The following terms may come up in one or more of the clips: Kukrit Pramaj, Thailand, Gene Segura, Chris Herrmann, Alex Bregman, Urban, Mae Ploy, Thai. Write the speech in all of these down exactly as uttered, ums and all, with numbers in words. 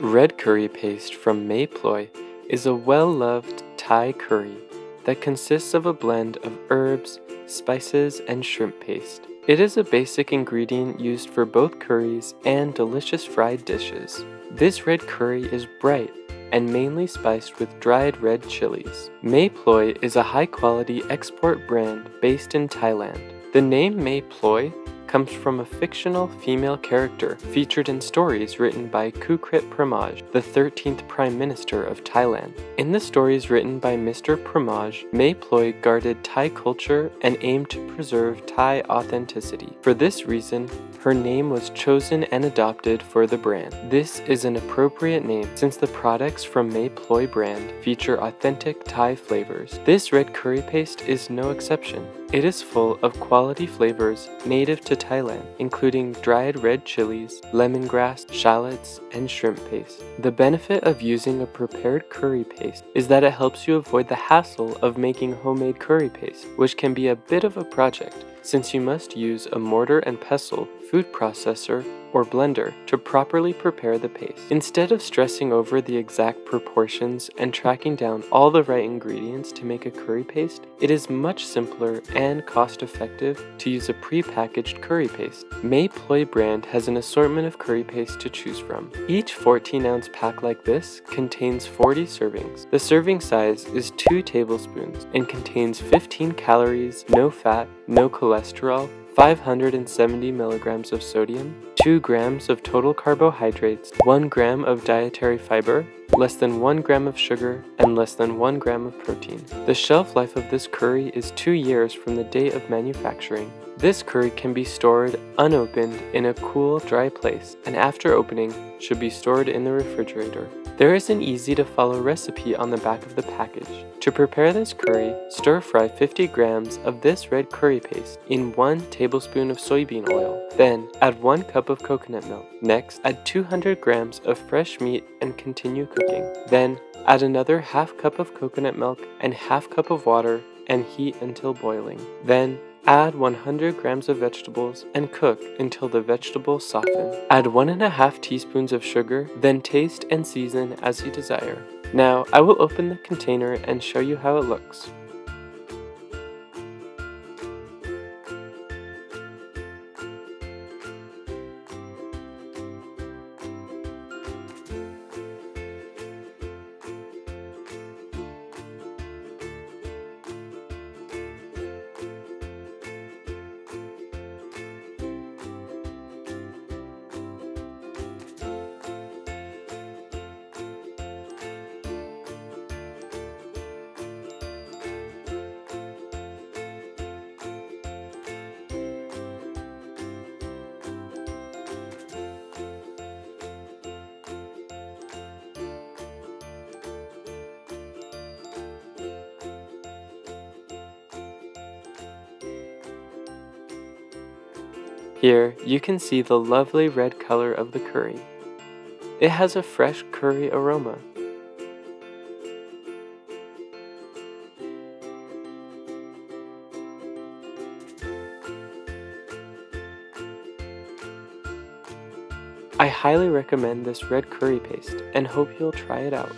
Red curry paste from Mae Ploy is a well-loved Thai curry that consists of a blend of herbs, spices, and shrimp paste. It is a basic ingredient used for both curries and delicious fried dishes. This red curry is bright and mainly spiced with dried red chilies. Mae Ploy is a high-quality export brand based in Thailand. The name Mae Ploy comes from a fictional female character featured in stories written by Kukrit Pramaj, the thirteenth Prime Minister of Thailand. In the stories written by Mister Pramaj, Mae Ploy guarded Thai culture and aimed to preserve Thai authenticity. For this reason, her name was chosen and adopted for the brand. This is an appropriate name since the products from Mae Ploy brand feature authentic Thai flavors. This red curry paste is no exception. It is full of quality flavors native to Thailand, including dried red chilies, lemongrass, shallots, and shrimp paste. The benefit of using a prepared curry paste is that it helps you avoid the hassle of making homemade curry paste, which can be a bit of a project since you must use a mortar and pestle, food processor, or blender to properly prepare the paste. Instead of stressing over the exact proportions and tracking down all the right ingredients to make a curry paste, it is much simpler and cost-effective to use a pre-packaged curry paste. Mae Ploy brand has an assortment of curry paste to choose from. Each fourteen ounce pack like this contains forty servings. The serving size is two tablespoons and contains fifteen calories, no fat, no cholesterol, five hundred seventy milligrams of sodium, two grams of total carbohydrates, one gram of dietary fiber, less than one gram of sugar, and less than one gram of protein. The shelf life of this curry is two years from the date of manufacturing. This curry can be stored unopened in a cool, dry place, and after opening, should be stored in the refrigerator. There is an easy-to-follow recipe on the back of the package. To prepare this curry, stir-fry fifty grams of this red curry paste in one tablespoon of soybean oil. Then, add one cup of coconut milk. Next, add two hundred grams of fresh meat and continue cooking. Then, add another half cup of coconut milk and half cup of water and heat until boiling. Then, add one hundred grams of vegetables and cook until the vegetables soften. Add one and a half teaspoons of sugar, then taste and season as you desire. Now, I will open the container and show you how it looks. Here, you can see the lovely red color of the curry. It has a fresh curry aroma. I highly recommend this red curry paste and hope you'll try it out.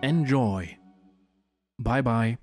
Enjoy. Bye-bye.